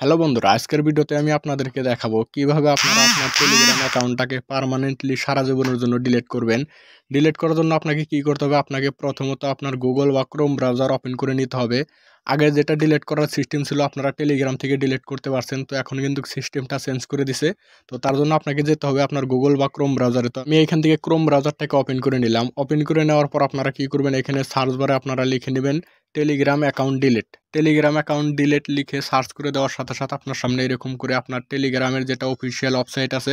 Hello বন্ধুরা, আজকের ভিডিওতে আমি আপনাদেরকে দেখাবো কিভাবে আপনারা আপনার টেলিগ্রাম অ্যাকাউন্টটাকে পার্মানেন্টলি সারা জীবনের জন্য ডিলিট করবেন। ডিলিট করার জন্য আপনাকে কি করতে হবে, আপনাকে প্রথমত আপনার গুগল বা ক্রোম ব্রাউজার ওপেন করে নিতে হবে। আগে যেটা ডিলিট করার সিস্টেম ছিল আপনারা টেলিগ্রাম থেকে ডিলিট করতে পারছেন, তো এখন কিন্তু সিস্টেমটা চেঞ্জ করে দিছে। তো তার জন্য আপনাকে যেতে হবে আপনার গুগল বা ক্রোম ব্রাউজারে। তো আমি এখান থেকে ক্রোম ব্রাউজারটাকে ওপেন করে নিলাম। ওপেন করে নেওয়ার পর আপনারা কি করবেন, এখানে সার্চ বারে আপনারা লিখে নেবেন Telegram account delete. Telegram account delete লিখে সার্চ করে দেওয়ার সাথে সাথে আপনার সামনে এরকম করে আপনার টেলিগ্রামের যেটা অফিসিয়াল ওয়েবসাইট আছে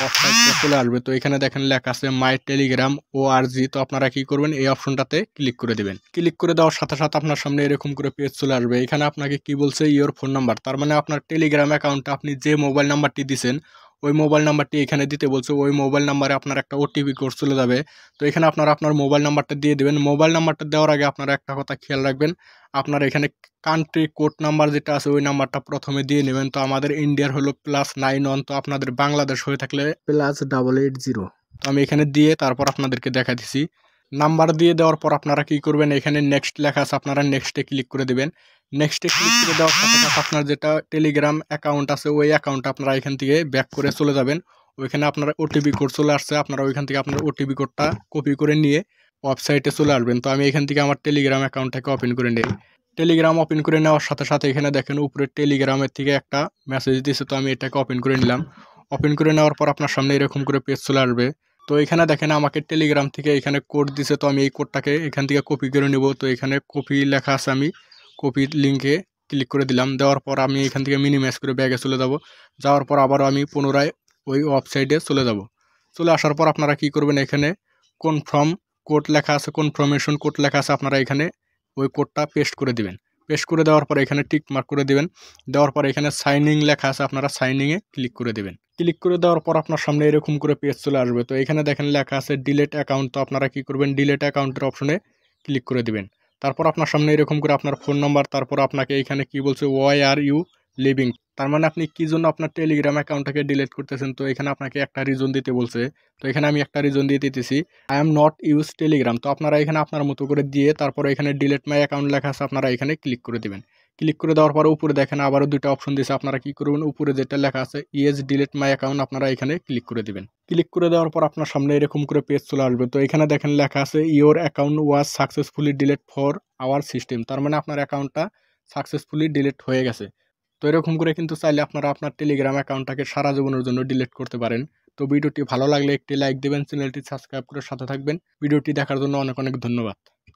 ওয়েবসাইটটা চলে আসবে। তো এখানে দেখেন লেখা আছে মাই টেলিগ্রাম org। তো আপনারা কি করবেন, এই অপশনটাতে ক্লিক করে দেবেন। ক্লিক করে দেওয়ার সাথে সাথে আপনার সামনে এরকম করে পেজ চলে আসবে। এখানে আপনাকে কি বলছে, ইওর ফোন নাম্বার। তার মানে আপনার টেলিগ্রাম অ্যাকাউন্টে আপনি যে মোবাইল নাম্বারটি দিয়েছেন ওই মোবাইল নাম্বারটি এখানে দিতে বলছে। ওই মোবাইল নাম্বারে আপনার একটা ওটিপি কোড চলে যাবে। তো এখানে আপনারা আপনার মোবাইল নাম্বারটা দিয়ে দেবেন। মোবাইল নাম্বারটা দেওয়ার আগে আপনারা একটা কথা খেয়াল রাখবেন, আপনার এখানে কান্ট্রি কোড নাম্বার যেটা আছে ওই নাম্বারটা প্রথমে দিয়ে নেবেন। তো আমাদের ইন্ডিয়ার হলো +91, তো আপনাদের বাংলাদেশ হয়ে থাকলে +8880। তো আমি এখানে দিয়ে তারপর আপনাদেরকে দেখা দিচ্ছি। নাম্বার দিয়ে দেওয়ার পর আপনারা কি করবেন, এখানে নেক্সট লেখা আছে, আপনারা নেক্সটে ক্লিক করে দেবেন। নেক্সটে ক্লিক করে দেওয়ার সাথে সাথে আপনার যেটা টেলিগ্রাম অ্যাকাউন্ট আছে ওই অ্যাকাউন্টটা আপনারা এখান থেকে ব্যাক করে চলে যাবেন। ওইখানে আপনারা ওটিপি কোড চলে আসছে, আপনারা ওইখান থেকে আপনার ওটিপি কোডটা কপি করে নিয়ে ওয়েবসাইটে চলে আসবেন। তো আমি এখান থেকে আমার টেলিগ্রাম অ্যাকাউন্টটাকে ওপেন করে নিই। টেলিগ্রাম ওপেন করে নেওয়ার সাথে সাথে এখানে দেখেন উপরে টেলিগ্রামের থেকে একটা মেসেজ দিয়েছে। তো আমি এটাকে ওপেন করে নিলাম। ওপেন করে নেওয়ার পর আপনার সামনে এরকম করে পেজ চলে আসবে। তো এখানে দেখেন আমাকে টেলিগ্রাম থেকে এখানে কোড দিছে। তো আমি এই কোডটাকে এখান থেকে কপি করে নেব। তো এখানে কপি লেখা আছে, আমি কপি লিঙ্কে ক্লিক করে দিলাম। দেওয়ার পর আমি এখান থেকে মিনিমাইজ করে ব্যাগে চলে যাব। যাওয়ার পর আবার আমি পুনরায় ওই ওয়েবসাইটে চলে যাব। চলে আসার পর আপনারা কি করবেন, এখানে কনফার্ম কোড লেখা আছে, কনফার্মেশন কোড লেখা আছে, আপনারা এখানে ওই কোডটা পেস্ট করে দিবেন। পেস্ট করে দেওয়ার পর এখানে টিক মার্ক করে দেবেন। দেওয়ার পর এখানে সাইন ইন লেখা আছে, আপনারা সাইন ইনে ক্লিক করে দেবেন। ক্লিক করে দেওয়ার পর আপনার সামনে এরকম করে পেজ চলে আসবে। তো এখানে দেখেন লেখা আছে ডিলিট অ্যাকাউন্ট। তো আপনারা কি করবেন, ডিলিট অ্যাকাউন্টের অপশনে ক্লিক করে দেবেন। তারপর আপনার সামনে এরকম করে আপনার ফোন নাম্বার, তারপর আপনাকে এখানে কি বলছে ওয়াই আর ইউ লিভিং। তার মানে আপনি কি জন্য আপনার টেলিগ্রাম অ্যাকাউন্টটাকে ডিলিট করতেছেন। তো এখানে আপনাকে একটা রিজন দিতে বলছে। তো এখানে আমি একটা রিজন দিয়ে দিতেছি, I am not use Telegram. তো আপনারা এখানে আপনার মতো করে দিয়ে তারপরে এখানে ডিলিট মাই অ্যাকাউন্ট লেখা আছে, আপনারা এখানে ক্লিক করে দেবেন। ক্লিক করে দেওয়ার পর উপরে দেখেন আবারও দুটো অপশন দিয়েছে, আপনারা কি করবেন, উপরে যেটা লেখা আছে ইয়েস ডিলিট মাই অ্যাকাউন্ট, আপনারা এখানে ক্লিক করে দেবেন। ক্লিক করে দেওয়ার পর আপনার সামনে এরকম করে পেজ চলে আসবে। তো এখানে দেখেন লেখা আছে your account was successfully delete for our system. তার মানে আপনার অ্যাকাউন্টটা সাকসেসফুলি ডিলিট হয়ে গেছে। তো এরকম করে কিন্তু চাইলে আপনারা আপনার টেলিগ্রাম অ্যাকাউন্টটাকে সারা জীবনের জন্য ডিলিট করতে পারেন। তো ভিডিওটি ভালো লাগলে একটি লাইক দেবেন, চ্যানেলটি সাবস্ক্রাইব করে সাথে থাকবেন। ভিডিওটি দেখার জন্য অনেক অনেক ধন্যবাদ।